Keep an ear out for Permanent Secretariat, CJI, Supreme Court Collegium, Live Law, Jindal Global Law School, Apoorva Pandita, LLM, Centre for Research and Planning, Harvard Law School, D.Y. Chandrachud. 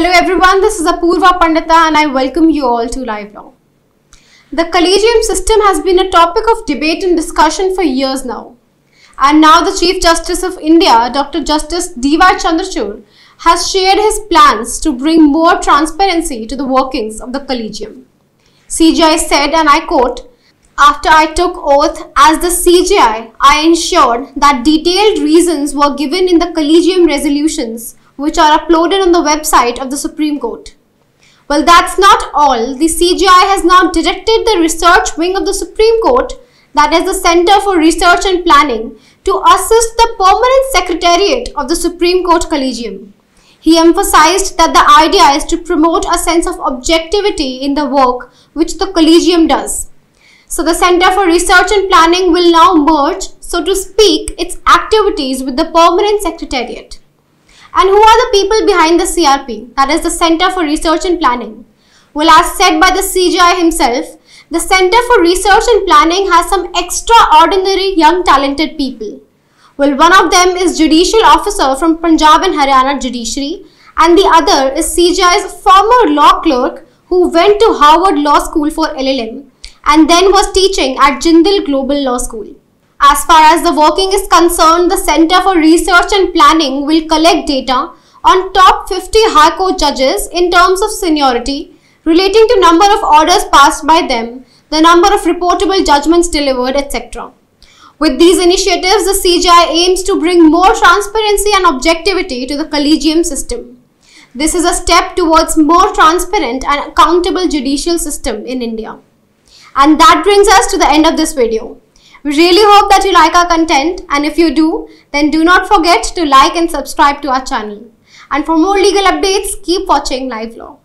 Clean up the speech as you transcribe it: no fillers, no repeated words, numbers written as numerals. Hello everyone, this is Apoorva Pandita and I welcome you all to Live Law. The collegium system has been a topic of debate and discussion for years now. And now the Chief Justice of India, Dr. Justice D.Y. Chandrachud, has shared his plans to bring more transparency to the workings of the collegium. CJI said, and I quote, "After I took oath as the CJI, I ensured that detailed reasons were given in the collegium resolutions which are uploaded on the website of the Supreme Court." Well, that's not all. The CJI has now directed the research wing of the Supreme Court, that is the Centre for Research and Planning, to assist the Permanent Secretariat of the Supreme Court Collegium. He emphasized that the idea is to promote a sense of objectivity in the work which the collegium does. So the Centre for Research and Planning will now merge, so to speak, its activities with the Permanent Secretariat. And who are the people behind the CRP, that is the Centre for Research and Planning? Well, as said by the CJI himself, the Centre for Research and Planning has some extraordinary young talented people. Well, one of them is Judicial Officer from Punjab and Haryana Judiciary, and the other is CJI's former law clerk who went to Harvard Law School for LLM and then was teaching at Jindal Global Law School. As far as the working is concerned, the Centre for Research and Planning will collect data on top 50 High Court judges in terms of seniority, relating to number of orders passed by them, the number of reportable judgments delivered, etc. With these initiatives, the CJI aims to bring more transparency and objectivity to the collegium system. This is a step towards more transparent and accountable judicial system in India. And that brings us to the end of this video. We really hope that you like our content, and if you do, then do not forget to like and subscribe to our channel. And for more legal updates, keep watching Live Law.